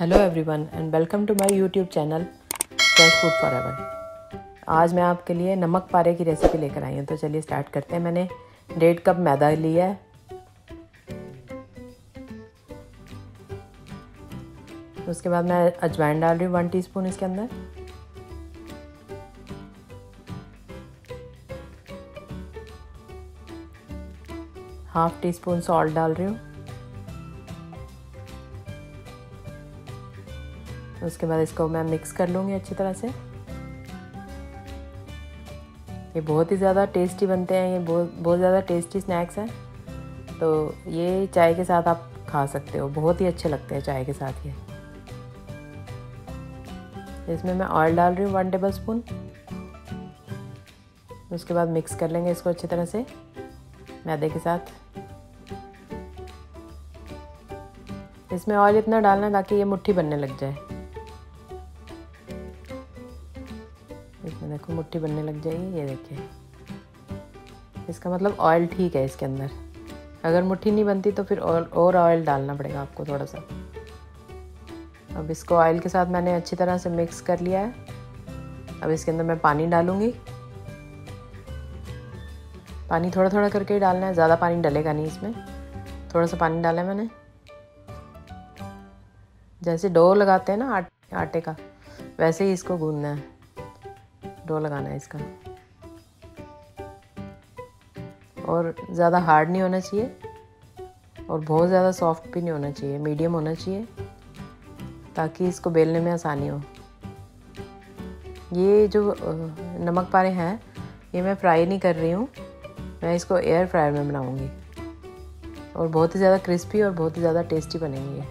Hello everyone and welcome to my YouTube channel fresh food forever. आज मैं आपके लिए नमक पारे की रेसिपी लेकर आई हूँ, तो चलिए स्टार्ट करते हैं। मैंने 1.5 कप मैदा लिया है, उसके बाद मैं अजवाइन डाल रही हूँ 1 टीस्पून इसके अंदर। हाफ टी स्पून सॉल्ट डाल रही हूँ। उसके बाद इसको मैं मिक्स कर लूँगी अच्छी तरह से। ये बहुत ही ज़्यादा टेस्टी बनते हैं, ये बहुत ज़्यादा टेस्टी स्नैक्स हैं, तो ये चाय के साथ आप खा सकते हो, बहुत ही अच्छे लगते हैं चाय के साथ। ये इसमें मैं ऑयल डाल रही हूँ 1 टेबल स्पून। उसके बाद मिक्स कर लेंगे इसको अच्छी तरह से मैदे के साथ। इसमें ऑयल इतना डालना है ताकि ये मुट्ठी बनने लग जाए। इसमें देखो मुट्ठी बनने लग जाएगी, ये देखिए, इसका मतलब ऑयल ठीक है इसके अंदर। अगर मुट्ठी नहीं बनती तो फिर और ऑयल डालना पड़ेगा आपको थोड़ा सा। अब इसको ऑयल के साथ मैंने अच्छी तरह से मिक्स कर लिया है। अब इसके अंदर मैं पानी डालूँगी। पानी थोड़ा थोड़ा करके ही डालना है, ज़्यादा पानी डलेगा नहीं इसमें, थोड़ा सा पानी डाला है मैंने। जैसे डो लगाते हैं ना आटे का, वैसे ही इसको गूंदना है, डो लगाना है इसका। और ज़्यादा हार्ड नहीं होना चाहिए और बहुत ज़्यादा सॉफ्ट भी नहीं होना चाहिए, मीडियम होना चाहिए, ताकि इसको बेलने में आसानी हो। ये जो नमक पारे हैं ये मैं फ्राई नहीं कर रही हूँ, मैं इसको एयर फ्रायर में बनाऊँगी और बहुत ही ज़्यादा क्रिस्पी और बहुत ही ज़्यादा टेस्टी बनेंगे। ये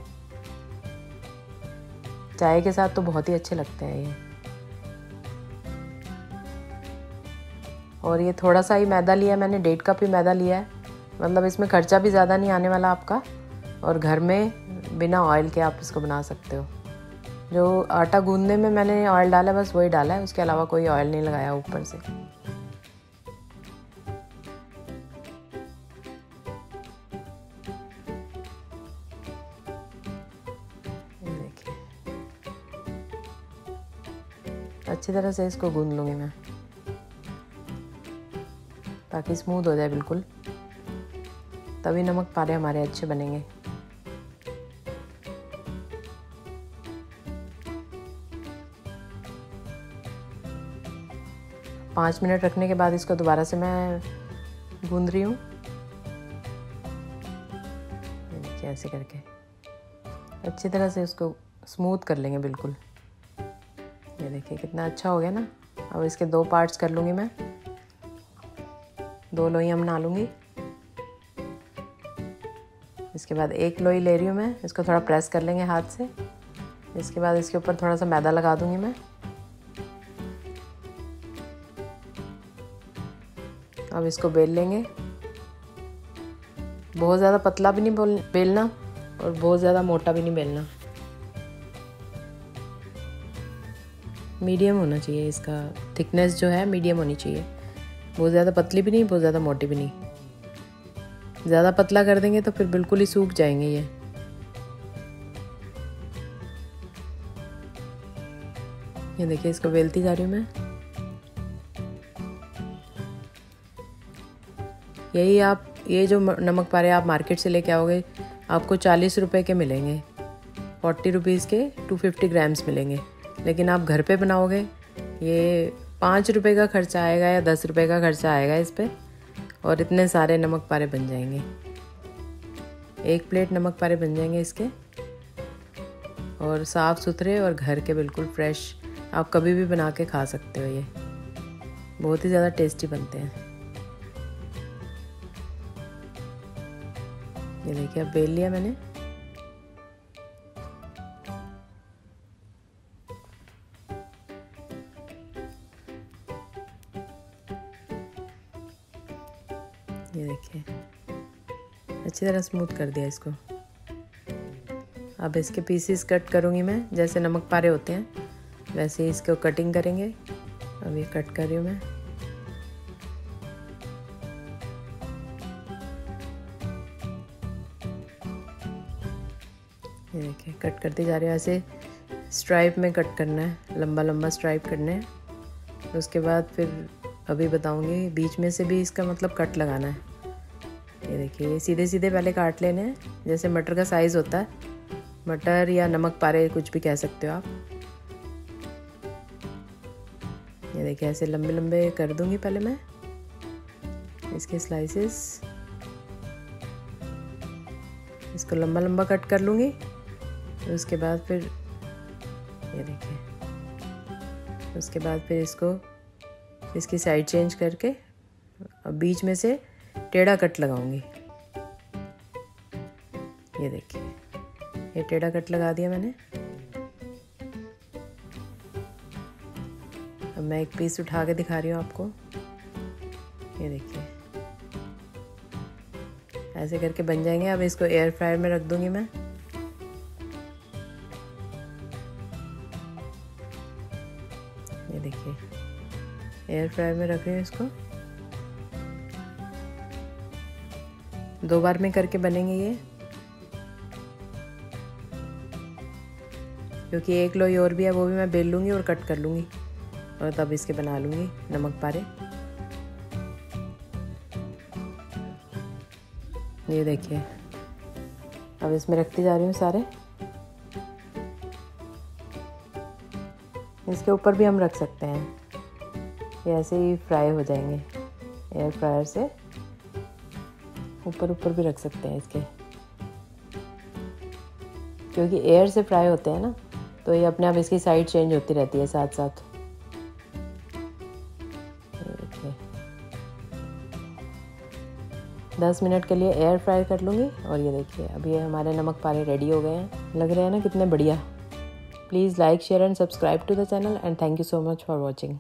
चाय के साथ तो बहुत ही अच्छे लगते हैं ये। और ये थोड़ा सा ही मैदा लिया है मैंने, 1.5 कप ही मैदा लिया है, मतलब इसमें खर्चा भी ज़्यादा नहीं आने वाला आपका, और घर में बिना ऑयल के आप इसको बना सकते हो। जो आटा गूंदने में मैंने ऑयल डाला है बस वही डाला है, उसके अलावा कोई ऑयल नहीं लगाया ऊपर से। अच्छी तरह से इसको गूंद लूँगी मैं ताकि स्मूथ हो जाए बिल्कुल, तभी नमक पारे हमारे अच्छे बनेंगे। पाँच मिनट रखने के बाद इसको दोबारा से मैं गूंद रही हूँ ऐसे करके। अच्छी तरह से इसको स्मूथ कर लेंगे बिल्कुल। ये देखिए कितना अच्छा हो गया ना। अब इसके 2 पार्ट्स कर लूँगी मैं, 2 लोइयाँ बना लूँगी। इसके बाद 1 लोई ले रही हूँ मैं, इसको थोड़ा प्रेस कर लेंगे हाथ से। इसके बाद इसके ऊपर थोड़ा सा मैदा लगा दूँगी मैं। अब इसको बेल लेंगे, बहुत ज़्यादा पतला भी नहीं बेलना और बहुत ज़्यादा मोटा भी नहीं बेलना, मीडियम होना चाहिए। इसका थिकनेस जो है मीडियम होनी चाहिए, बहुत ज़्यादा पतली भी नहीं बहुत ज़्यादा मोटी भी नहीं। ज़्यादा पतला कर देंगे तो फिर बिल्कुल ही सूख जाएंगे ये। ये देखिए इसको बेलती जा रही हूँ मैं। यही आप ये जो नमक पारे आप मार्केट से लेके आओगे आपको 40 रुपए के मिलेंगे, 40 रुपीज़ के 250 ग्राम्स मिलेंगे। लेकिन आप घर पे बनाओगे ये 5 रुपए का खर्चा आएगा या 10 रुपए का खर्चा आएगा इस पर, और इतने सारे नमक पारे बन जाएंगे। 1 प्लेट नमक पारे बन जाएंगे इसके, और साफ़ सुथरे और घर के बिल्कुल फ्रेश, आप कभी भी बना के खा सकते हो। ये बहुत ही ज़्यादा टेस्टी बनते हैं। ये देखिए अब बेल लिया मैंने। ये देखिए अच्छी तरह स्मूथ कर दिया इसको। अब इसके पीसेस कट करूँगी मैं, जैसे नमक पारे होते हैं वैसे ही इसको कटिंग करेंगे। अब ये कट कर रही हूँ मैं। ये देखिए कट करते जा रहे हैं। ऐसे स्ट्राइप में कट करना है, लंबा लंबा स्ट्राइप करना है। उसके बाद फिर अभी बताऊंगी, बीच में से भी इसका मतलब कट लगाना है। ये देखिए सीधे सीधे पहले काट लेने हैं, जैसे मटर का साइज़ होता है, मटर या नमक पारे कुछ भी कह सकते हो आप। ये देखिए ऐसे लंबे लंबे कर दूंगी पहले मैं इसके स्लाइसेस। इसको लंबा लंबा कट कर लूँगी। उसके बाद फिर ये देखिए, उसके बाद फिर इसको इसकी साइड चेंज करके अब बीच में से टेढ़ा कट लगाऊंगी। ये देखिए ये टेढ़ा कट लगा दिया मैंने। अब मैं एक पीस उठा के दिखा रही हूँ आपको। ये देखिए ऐसे करके बन जाएंगे। अब इसको एयर फ्रायर में रख दूंगी मैं। ये देखिए एयर फ्रायर में रख रही हूँ इसको। 2 बार में करके बनेंगे ये, क्योंकि एक लोई और भी है, वो भी मैं बेल लूँगी और कट कर लूँगी और तब इसके बना लूँगी नमक पारे। ये देखिए अब इसमें रखती जा रही हूँ सारे। इसके ऊपर भी हम रख सकते हैं, ये ऐसे ही फ्राई हो जाएंगे एयर फ्रायर से। ऊपर ऊपर भी रख सकते हैं इसके, क्योंकि एयर से फ्राई होते हैं ना, तो ये अपने आप इसकी साइड चेंज होती रहती है साथ साथ। ये देखिए 10 मिनट के लिए एयर फ्राई कर लूँगी। और ये देखिए अब ये हमारे नमक पारे रेडी हो गए हैं। लग रहे हैं ना कितने बढ़िया। Please like, share and subscribe to the channel and thank you so much for watching.